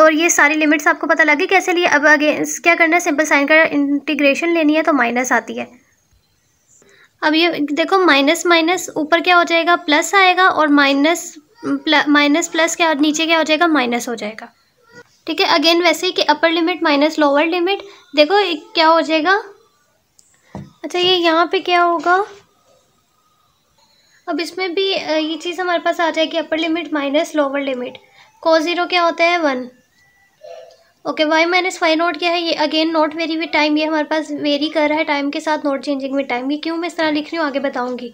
और ये सारी लिमिट्स आपको पता लगी कैसे लिए। अब आगे क्या करना है, सिंपल साइन का इंटीग्रेशन लेनी है तो माइनस आती है। अब ये देखो माइनस माइनस ऊपर क्या हो जाएगा, प्लस आएगा, और माइनस प्लस क्या नीचे क्या हो जाएगा, माइनस हो जाएगा, ठीक है। अगेन वैसे ही कि upper limit minus lower limit, देखो क्या हो जाएगा, अच्छा ये यहाँ पे क्या होगा, अब इसमें भी ये चीज़ हमारे पास आ जाएगी, upper limit minus lower limit, cos zero क्या होता है, one. Okay, Y minus Y naught क्या है, ये again not vary with time, ये हमारे पास वेरी कर रहा है टाइम के साथ, नॉट चेंजिंग विद टाइम। ये क्यों मैं इस तरह लिख रही हूँ आगे बताऊँगी।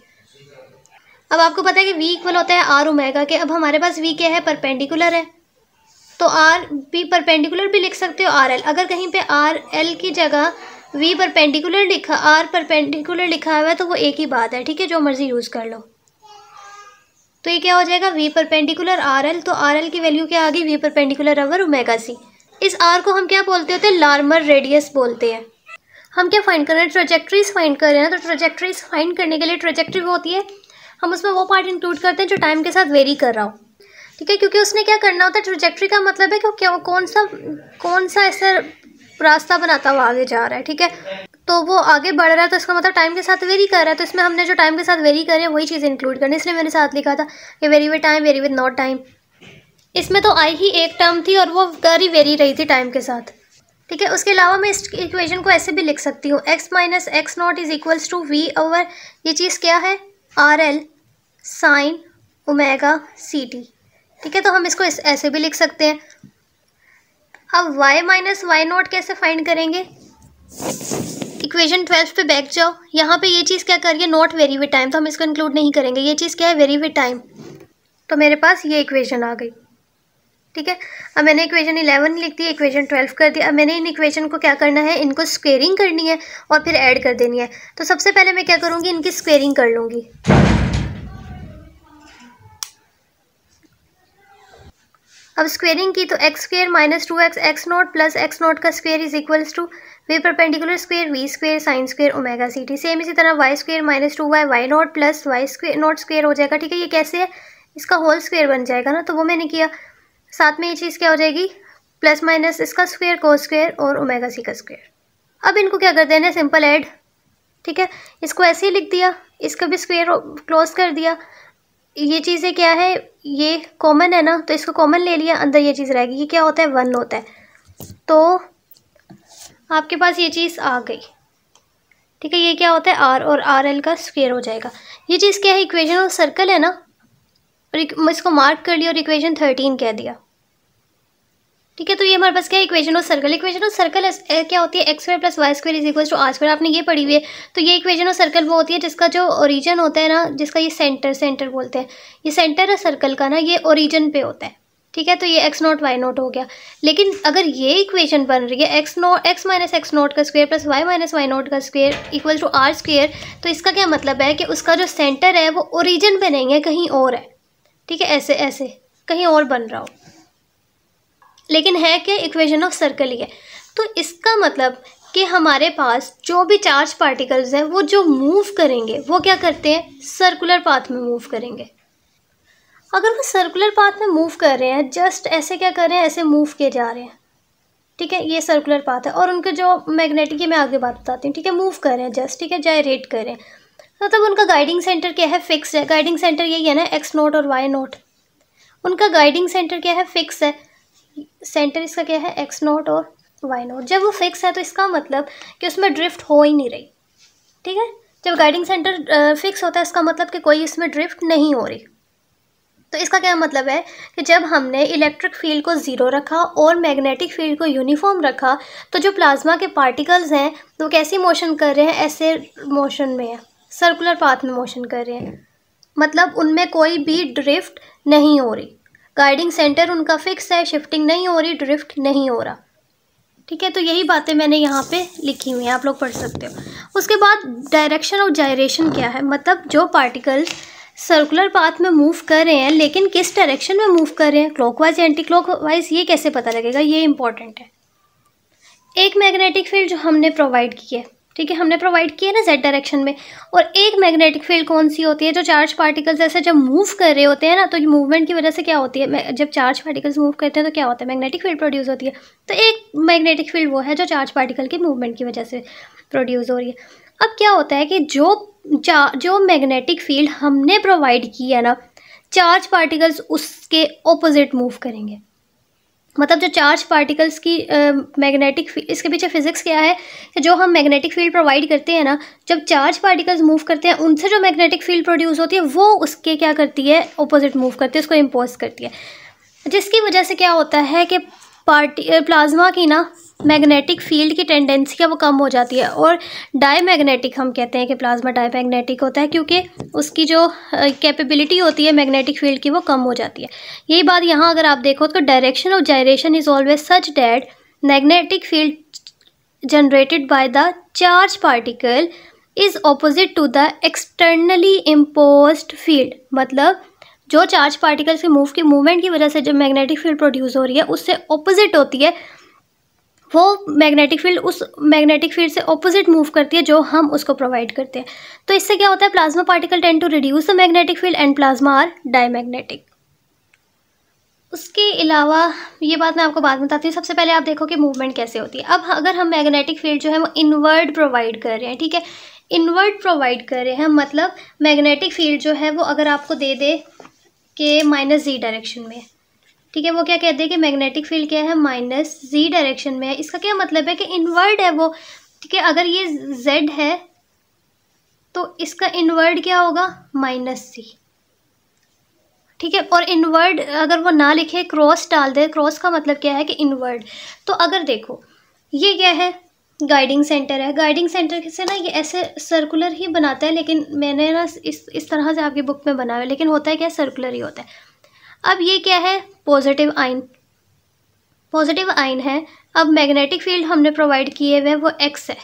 अब आपको पता है कि वी इक्वल होता है आर ओमेगा के, अब हमारे पास वी क्या है, परपेंडिकुलर है, तो आर भी परपेंडिकुलर भी लिख सकते हो आर एल। अगर कहीं पे आर एल की जगह वी परपेंडिकुलर लिखा, आर परपेंडिकुलर लिखा हुआ है तो वो एक ही बात है, ठीक है, जो मर्जी यूज़ कर लो। तो ये क्या हो जाएगा, वी परपेंडिकुलर आर एल, तो आर एल की वैल्यू क्या आ गई, वी परपेंडिकुलर ओवर ओमेगा सी। इस आर को हम क्या बोलते होते हैं, लार्मर रेडियस बोलते हैं। हम क्या फाइंड कर रहे हैं, ट्रोजेक्ट्रीज फाइंड कर रहे हैं, तो ट्रोजेक्ट्रीज फाइंड करने के लिए ट्रोजेक्ट्री होती है, हम उसमें वो पार्ट इंक्लूड करते हैं जो टाइम के साथ वेरी कर रहा हो, ठीक है, क्योंकि उसने क्या करना होता है, ट्रोजेक्ट्री का मतलब है कि वो कौन सा ऐसा रास्ता बनाता हुआ आगे जा रहा है, ठीक है, तो वो आगे बढ़ रहा है, तो इसका मतलब टाइम के साथ वेरी कर रहा है, तो इसमें हमने जो टाइम के साथ वेरी करे वही चीज़ इंक्लूड करनी, इसलिए मैंने साथ लिखा था कि vary with time, vary with not time. इसमें तो आई ही एक टर्म थी और वो कर ही वेरी रही थी टाइम के साथ, ठीक है। उसके अलावा मैं इस इक्वेशन को ऐसे भी लिख सकती हूँ, x minus x naught is equals to we over ये चीज़ क्या है, R L sine omega C T, ठीक है, तो हम इसको ऐसे भी लिख सकते हैं। अब y माइनस वाई नॉट कैसे फाइंड करेंगे, इक्वेशन 12 पे बैक जाओ, यहाँ पे ये चीज़ क्या करिए, नॉट वेरी विद टाइम, तो हम इसको इंक्लूड नहीं करेंगे, ये चीज़ क्या है, वेरी विद टाइम, तो मेरे पास ये इक्वेशन आ गई, ठीक है। अब मैंने इक्वेशन 11 लिख दी, इक्वेशन 12 कर दी। अब मैंने इन इक्वेशन को क्या करना है, इनको स्क्वेयरिंग करनी है और फिर ऐड कर देनी है, तो सबसे पहले मैं क्या करूँगी, इनकी स्क्वेयरिंग कर लूँगी। अब स्क्वेयरिंग की तो x square minus two x x naught plus x naught का square is equals to we perpendicular square we square sine square omega C T. Same इसी तरह Y square minus two Y Y naught plus Y square naught square हो जाएगा, ठीक है, ये कैसे है, इसका होल स्क्वेयर बन जाएगा ना, तो वो मैंने किया। साथ में ये चीज़ क्या हो जाएगी, प्लस माइनस इसका स्क्वेयर कोस स्क्वेयर और ओमेगा सी का स्क्वेयर। अब इनको क्या कर देना है, सिंपल ऐड, ठीक है, इसको ऐसे ही लिख दिया, इसका भी स्क्वेयर क्लोज कर दिया, ये चीज़ें क्या है, ये कॉमन है ना, तो इसको कॉमन ले लिया, अंदर ये चीज़ रहेगी, ये क्या होता है, वन होता है, तो आपके पास ये चीज़ आ गई, ठीक है, ये क्या होता है, आर और आर एल का स्क्वायर हो जाएगा। ये चीज़ क्या है, इक्वेशन और सर्कल है ना, और इसको मार्क कर लिया और इक्वेशन 13 कह दिया, ठीक है, तो ये हमारे पास क्या है, equation of circle. Equation of circle क्या होती है, x square plus Y square is equals to are square, आपने ये पढ़ी हुई है। तो ये इक्वेशन ऑफ सर्कल वो होती है जिसका जो ओरिजिन होता है ना, जिसका ये सेंटर बोलते हैं, ये सेंटर है सर्कल का ना, ये ओरिजिन पे होता है, ठीक है, तो ये एक्स नॉट वाई नॉट हो गया। लेकिन अगर ये इक्वेशन बन रही है एक्स माइनस एक्स नॉट का square plus Y minus Y naught का square equal to are square, तो इसका क्या मतलब है कि उसका जो सेंटर है वो ओरिजिन पे नहीं है, कहीं और है, ठीक है, ऐसे ऐसे कहीं और बन रहा हो, लेकिन है क्या, इक्वेशन ऑफ सर्कल ही है। तो इसका मतलब कि हमारे पास जो भी चार्ज पार्टिकल्स हैं वो जो मूव करेंगे वो क्या करते हैं, सर्कुलर पाथ में मूव करेंगे। अगर वो सर्कुलर पाथ में मूव कर रहे हैं, जस्ट ऐसे क्या कर रहे हैं, ऐसे मूव किए जा रहे हैं, ठीक है, ये सर्कुलर पाथ है, और उनके जो मैग्नेटिक, मैं आगे बात बताती हूँ, ठीक है, मूव कर रहे हैं जस्ट, ठीक है, जायरेट कर रहे हैं, मतलब तो उनका गाइडिंग सेंटर क्या है, फिक्स है। गाइडिंग सेंटर यही है ना, एक्स नॉट और वाई नॉट, उनका गाइडिंग सेंटर क्या है, फिक्स है, सेंटर इसका क्या है, एक्स नॉट और वाई नॉट, जब वो फिक्स है तो इसका मतलब कि उसमें ड्रिफ्ट हो ही नहीं रही, ठीक है। जब गाइडिंग सेंटर फिक्स होता है इसका मतलब कि कोई इसमें ड्रिफ्ट नहीं हो रही। तो इसका क्या मतलब है कि जब हमने इलेक्ट्रिक फील्ड को ज़ीरो रखा और मैग्नेटिक फील्ड को यूनिफॉर्म रखा तो जो प्लाज्मा के पार्टिकल्स हैं वो कैसी मोशन कर रहे हैं, ऐसे मोशन में है, सर्कुलर पाथ में मोशन कर रहे हैं, मतलब उनमें कोई भी ड्रिफ्ट नहीं हो रही। गाइडिंग सेंटर उनका फिक्स है, शिफ्टिंग नहीं हो रही, ड्रिफ्ट नहीं हो रहा, ठीक है। तो यही बातें मैंने यहाँ पे लिखी हुई हैं, आप लोग पढ़ सकते हो। उसके बाद डायरेक्शन ऑफ जायरेशन क्या है, मतलब जो पार्टिकल्स सर्कुलर पाथ में मूव कर रहे हैं लेकिन किस डायरेक्शन में मूव कर रहे हैं, क्लॉकवाइज, एंटी क्लॉकवाइज, ये कैसे पता लगेगा, ये इंपॉर्टेंट है। एक मैग्नेटिक फील्ड जो हमने प्रोवाइड की है, ठीक है, हमने प्रोवाइड किया ना जेड डायरेक्शन में, और एक मैग्नेटिक फील्ड कौन सी होती है, जो चार्ज पार्टिकल्स ऐसे जब मूव कर रहे होते हैं ना, तो मूवमेंट की वजह से क्या होती है, जब चार्ज पार्टिकल्स मूव करते हैं तो क्या होता है, मैग्नेटिक फील्ड प्रोड्यूस होती है। तो एक मैग्नेटिक फील्ड वो है जो चार्ज पार्टिकल के मूवमेंट की वजह से प्रोड्यूस हो रही है। अब क्या होता है कि जो मैग्नेटिक फील्ड हमने प्रोवाइड की है ना, चार्ज पार्टिकल्स उसके ऑपोजिट मूव करेंगे, मतलब जो चार्ज पार्टिकल्स की मैग्नेटिक फील्ड, इसके पीछे फिजिक्स क्या है कि जो हम मैग्नेटिक फील्ड प्रोवाइड करते हैं ना, जब चार्ज पार्टिकल्स मूव करते हैं उनसे जो मैग्नेटिक फील्ड प्रोड्यूस होती है वो उसके क्या करती है, ऑपोजिट मूव करती है, उसको इम्पोज करती है, जिसकी वजह से क्या होता है कि प्लाज्मा की ना मैग्नेटिक फील्ड की टेंडेंसी है वो कम हो जाती है। और डायमैग्नेटिक हम कहते हैं कि प्लाज्मा डायमैग्नेटिक होता है क्योंकि उसकी जो कैपेबिलिटी होती है मैग्नेटिक फील्ड की वो कम हो जाती है। यही बात यहाँ अगर आप देखो तो direction of gyration is always such that magnetic field generated by the charge particle is opposite to the externally imposed field, मतलब जो चार्ज पार्टिकल्स के मूवमेंट की वजह से जो मैग्नेटिक फील्ड प्रोड्यूस हो रही है उससे ऑपोजिट होती है, वो मैग्नेटिक फील्ड उस मैग्नेटिक फील्ड से ऑपोजिट मूव करती है जो हम उसको प्रोवाइड करते हैं। तो इससे क्या होता है, plasma particle tend to reduce the magnetic field and plasma are diamagnetic. उसके अलावा ये बात मैं आपको बाद में बताती हूँ, सबसे पहले आप देखो कि मूवमेंट कैसे होती है। अब अगर हम मैग्नेटिक फील्ड जो है वो इनवर्ड प्रोवाइड कर रहे हैं, ठीक है, इनवर्ड प्रोवाइड कर रहे हैं, मतलब मैग्नेटिक फील्ड जो है वो अगर आपको दे दे के माइनस z डायरेक्शन में, ठीक है, वो क्या कहते हैं कि मैग्नेटिक फील्ड क्या है, माइनस z डायरेक्शन में है। इसका क्या मतलब है कि इनवर्ड है वो, ठीक है, अगर ये z है तो इसका इनवर्ड क्या होगा, माइनस c, ठीक है। और इनवर्ड अगर वो ना लिखे, क्रॉस डाल दे, क्रॉस का मतलब क्या है कि इनवर्ड। तो अगर देखो ये क्या है, गाइडिंग सेंटर है। गाइडिंग सेंटर से ना ये ऐसे सर्कुलर ही बनाता है, लेकिन मैंने ना इस तरह से आपकी बुक में बनाया है, लेकिन होता है क्या, सर्कुलर ही होता है। अब ये क्या है, पॉजिटिव आयन, पॉजिटिव आयन है। अब मैग्नेटिक फील्ड हमने प्रोवाइड किए हुए वो एक्स है,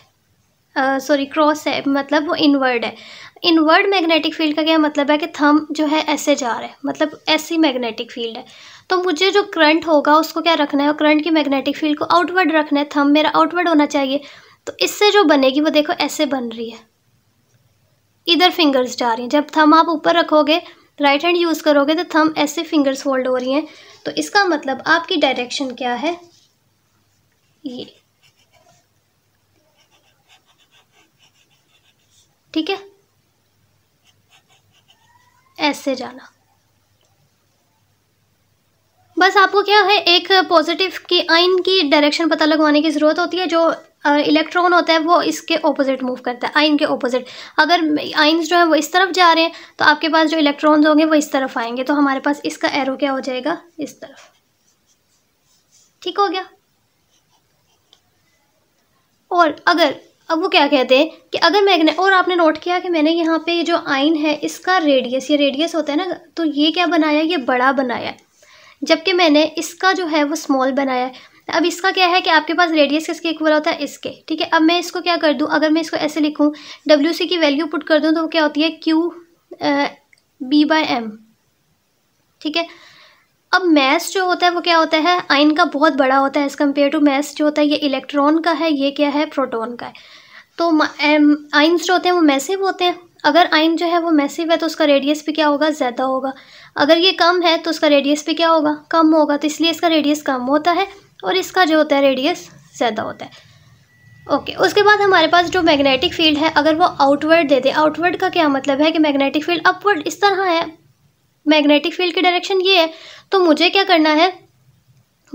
सॉरी क्रॉस है, मतलब वो इनवर्ड है। इनवर्ड मैग्नेटिक फील्ड का क्या मतलब है कि थंब जो है ऐसे जा रहा है, मतलब ऐसी मैग्नेटिक फील्ड है। तो मुझे जो करंट होगा उसको क्या रखना है, करंट की मैग्नेटिक फील्ड को आउटवर्ड रखना है, थंब मेरा आउटवर्ड होना चाहिए। तो इससे जो बनेगी वो देखो ऐसे बन रही है, इधर फिंगर्स जा रही हैं। जब थंब आप ऊपर रखोगे, राइट हैंड यूज़ करोगे, तो थंब ऐसे फिंगर्स फोल्ड हो रही हैं। तो इसका मतलब आपकी डायरेक्शन क्या है, ये, ठीक है, ऐसे जाना। बस आपको क्या है, एक पॉजिटिव की आयन की डायरेक्शन पता लगवाने की ज़रूरत होती है। जो इलेक्ट्रॉन होता है वो इसके ऑपोजिट मूव करता है, आयन के ऑपोजिट। अगर आयन्स जो है वो इस तरफ जा रहे हैं तो आपके पास जो इलेक्ट्रॉन्स होंगे वो इस तरफ आएंगे, तो हमारे पास इसका एरो क्या हो जाएगा, इस तरफ, ठीक हो गया। और अगर अब वो क्या कहते हैं कि अगर और आपने नोट किया कि मैंने यहाँ पे जो आयन है इसका रेडियस, ये रेडियस होता है ना, तो ये क्या बनाया, ये बड़ा बनाया है, जबकि मैंने इसका जो है वो स्मॉल बनाया है। अब इसका क्या है कि आपके पास रेडियस किसके इक्वल होता है, इसके, ठीक है। अब मैं इसको क्या कर दूं, अगर मैं इसको ऐसे लिखूं, WC की वैल्यू पुट कर दूं तो वो क्या होती है, Q/B/m, ठीक है। अब मास जो होता है वो क्या होता है, आयन का बहुत बड़ा होता है एज़ कम्पेयर टू मास जो होता है ये इलेक्ट्रॉन का है, ये क्या है, प्रोटॉन का है। तो आयन्स जो होते हैं वो मैसिव होते हैं। अगर आयन जो है वो मैसिव है तो उसका रेडियस भी क्या होगा, ज़्यादा होगा। अगर ये कम है तो उसका रेडियस भी क्या होगा, कम होगा। तो इसलिए इसका रेडियस कम होता है और इसका जो होता है रेडियस ज़्यादा होता है, ओके। उसके बाद हमारे पास जो मैग्नेटिक फील्ड है अगर वो आउटवर्ड दे दे, आउटवर्ड का क्या मतलब है कि मैग्नेटिक फील्ड अपवर्ड इस तरह है, मैग्नेटिक फील्ड की डायरेक्शन ये है, तो मुझे क्या करना है,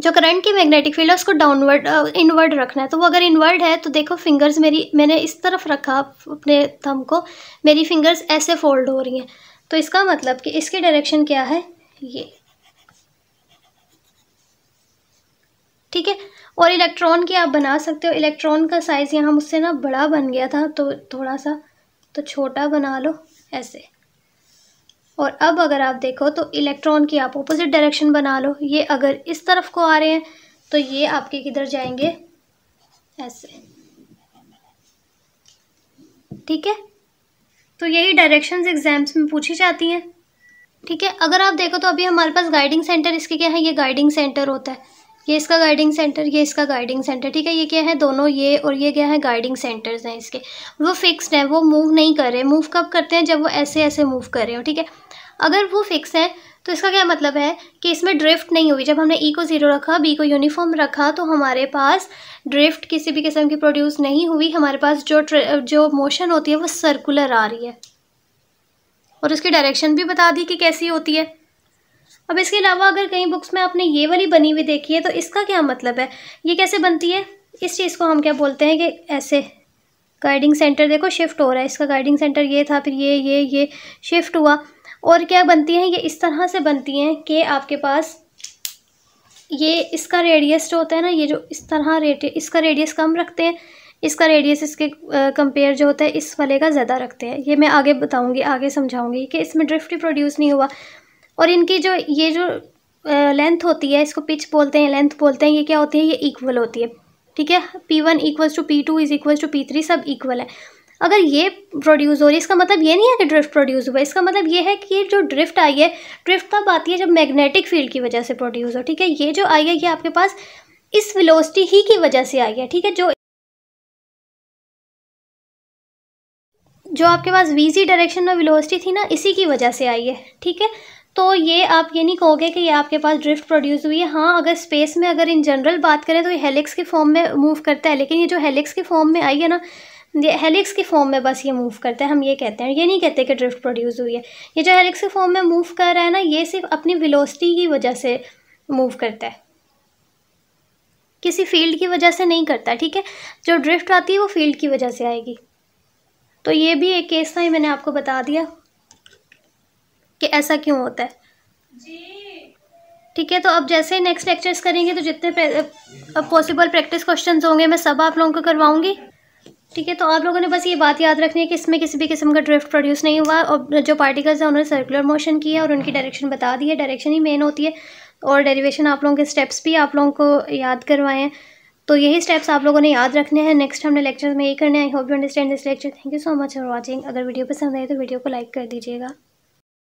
जो करंट की मैग्नेटिक फील्ड है उसको डाउनवर्ड इनवर्ड रखना है। तो वो अगर इनवर्ड है तो देखो फिंगर्स मेरी, मैंने इस तरफ रखा अपने थंब को, मेरी फिंगर्स ऐसे फोल्ड हो रही हैं। तो इसका मतलब कि इसकी डायरेक्शन क्या है, ये ठीक है। और इलेक्ट्रॉन की आप बना सकते हो, इलेक्ट्रॉन का साइज़ यहाँ मुझसे ना बड़ा बन गया था तो थोड़ा सा तो छोटा बना लो ऐसे। और अब अगर आप देखो तो इलेक्ट्रॉन की आप ऑपोजिट डायरेक्शन बना लो, ये अगर इस तरफ को आ रहे हैं तो ये आपके किधर जाएंगे ऐसे, ठीक है। तो यही डायरेक्शंस एग्जाम्स में पूछी जाती हैं, ठीक है। अगर आप देखो तो अभी हमारे पास गाइडिंग सेंटर, इसके क्या है, ये गाइडिंग सेंटर होता है, ये इसका गाइडिंग सेंटर, ये इसका गाइडिंग सेंटर, ठीक है। ये क्या है, दोनों ये और ये क्या है, गाइडिंग सेंटर्स हैं इसके। वो फिक्स्ड हैं, वो मूव नहीं कर रहे। मूव कब करते हैं, जब वो ऐसे ऐसे मूव कर रहे हो, ठीक है। अगर वो फिक्स है तो इसका क्या मतलब है कि इसमें ड्रिफ्ट नहीं हुई। जब हमने ई को ज़ीरो रखा, बी को यूनिफॉर्म रखा, तो हमारे पास ड्रिफ्ट किसी भी किस्म की प्रोड्यूस नहीं हुई। हमारे पास जो मोशन होती है वो सर्कुलर आ रही है, और उसकी डायरेक्शन भी बता दी कि कैसी होती है। अब इसके अलावा अगर कई बुक्स में आपने ये वाली बनी हुई देखी है तो इसका क्या मतलब है, ये कैसे बनती है, इस चीज़ को हम क्या बोलते हैं कि ऐसे गाइडिंग सेंटर देखो शिफ्ट हो रहा है। इसका गाइडिंग सेंटर ये था, फिर ये शिफ्ट हुआ, और क्या बनती हैं, ये इस तरह से बनती हैं कि आपके पास ये इसका रेडियस जो होता है ना, ये जो इस तरह इसका रेडियस कम रखते हैं, इसका रेडियस इसके कंपेयर जो होता है इस वाले का ज़्यादा रखते हैं। ये मैं आगे बताऊँगी, आगे समझाऊँगी कि इसमें ड्रिफ्ट ही प्रोड्यूस नहीं हुआ। और इनकी जो ये जो लेंथ होती है इसको पिच बोलते हैं, लेंथ बोलते हैं, ये क्या होती है, ये इक्वल होती है, ठीक है। P1 equals to P2 is equals to P3, सब इक्वल है। अगर ये प्रोड्यूस हो रही है, इसका मतलब ये नहीं है कि ड्रिफ्ट प्रोड्यूस हुआ, इसका मतलब ये है कि जो ड्रिफ्ट आई है, ड्रिफ्ट तब आती है जब मैग्नेटिक फील्ड की वजह से प्रोड्यूस हो, ठीक है। ये जो आई है ये आपके पास इस वेलोसिटी ही की वजह से आई है, ठीक है। जो आपके पास वीजी डायरेक्शन में वेलोसिटी थी ना, इसी की वजह से आई है, ठीक है। तो ये आप ये नहीं कहोगे कि ये आपके पास ड्रिफ्ट प्रोड्यूस हुई है। हाँ, अगर स्पेस में अगर इन जनरल बात करें तो ये हेलिक्स के फॉर्म में मूव करता है, लेकिन ये जो हेलिक्स के फॉर्म में आई है ना, ये हेलिक्स के फॉर्म में बस ये मूव करता है, हम ये कहते हैं। ये नहीं कहते कि ड्रिफ्ट प्रोड्यूस हुई है। ये जो हेलिक्स के फॉर्म में मूव कर रहा है ना, ये सिर्फ अपनी वेलोसिटी की वजह से मूव करता है, किसी फील्ड की वजह से नहीं करता, ठीक है। जो ड्रिफ्ट आती है वो फील्ड की वजह से आएगी। तो ये भी एक केस था, ये मैंने आपको बता दिया कि ऐसा क्यों होता है जी, ठीक है। तो अब जैसे नेक्स्ट लेक्चर्स करेंगे तो जितने पॉसिबल प्रैक्टिस क्वेश्चंस होंगे मैं सब आप लोगों को करवाऊंगी, ठीक है। तो आप लोगों ने बस ये बात याद रखनी है कि इसमें किसी भी किस्म का ड्रिफ्ट प्रोड्यूस नहीं हुआ, और जो पार्टिकल्स हैं उन्होंने सर्कुलर मोशन किया और उनकी डायरेक्शन बता दी है। डायरेक्शन ही मेन होती है, और डेरिवेशन आप लोगों के स्टेप्स भी आप लोगों को याद करवाए हैं। तो यही स्टेप्स आप लोगों ने याद रखने हैं, नेक्स्ट हमने लेक्चर्स में यही करने हैं। I hope you understand this lecture. Thank you so much for watching. अगर वीडियो पसंद आए तो वीडियो को लाइक कर दीजिएगा।